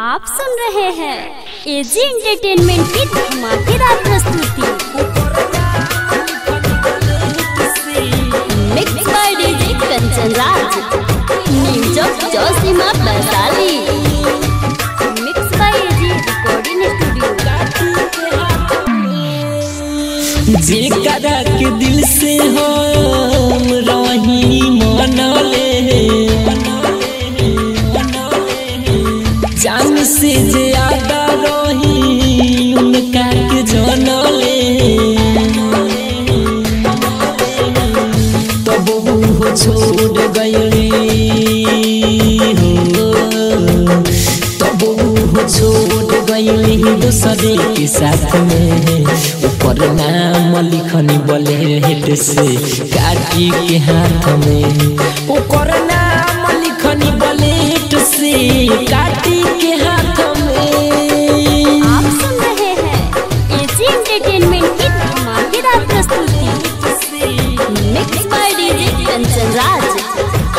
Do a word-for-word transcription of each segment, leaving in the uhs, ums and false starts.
आप सुन रहे हैं एजी एंटरटेनमेंट की धमाकेदार प्रस्तुति mix by DJ Raushan Raju music जोशीमा बसाली mix by AG recording studio. जिनका रख दिल से हो रोहिणी मनले से ज्यादा रोही उनका के जनले तब वो छोड़ गयली हो तब वो छोड़ गयली दूसरे के साथ में ऊपर नाम लिखनी बोले हेट से काटी के हाथ में ऊपर नाम लिखनी बोले हेट से काटी के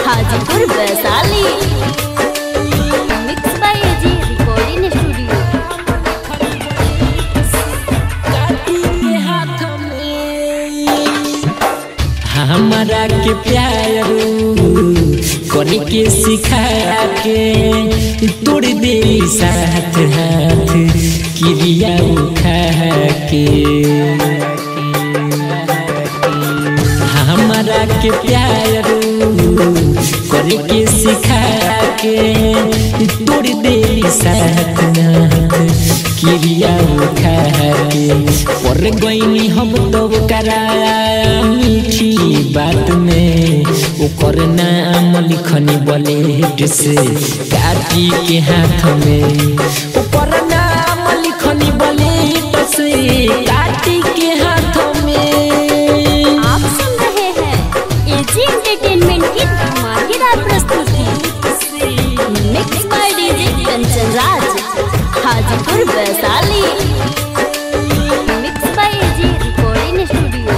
Hajipur Vaishali mix by AG recording studio. हमारा के प्यार कोनी के सिखा के तोड़ दे साथ हाथ किरिया उठा के हमारा के प्यार कोनी के सिखा के तोड़ दे साथ नाथ किरिया उठा के पर गईनी हम तो करा मीठी बात में ओकर नाम लिखनी बोले हेट से काटी के हाथ में ओकर नाम लिखनी बोले हेट से काटी के हाथ में। एजी एंटरटेनमेंट की धमाकेदार प्रस्तुति mix by DJ Raushan Raju Hajipur Vaishali mix by AG recording studio.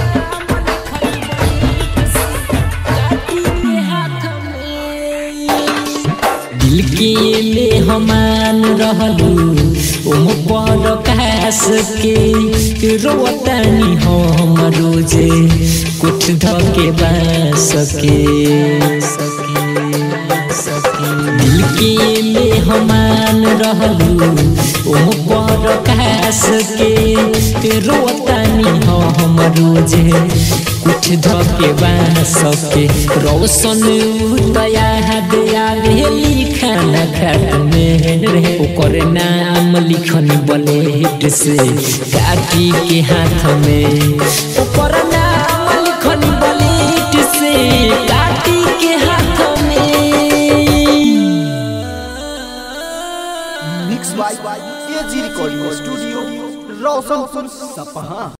दिल के ले हमान रहलू ओम पर कास के रोतानी हम रोजे कुछ धोके बस के दिल के ले हमान रहलू ओम पर कास के रोतानी हो हम रोजे कुछ धोके बस के रौशन तया दया लिखा न खत में ओकर नाम लिखनी बोले हेट से काटी के हाथ में ओकर काटी के हाथ में mix by AG recording studio रौशन पुर।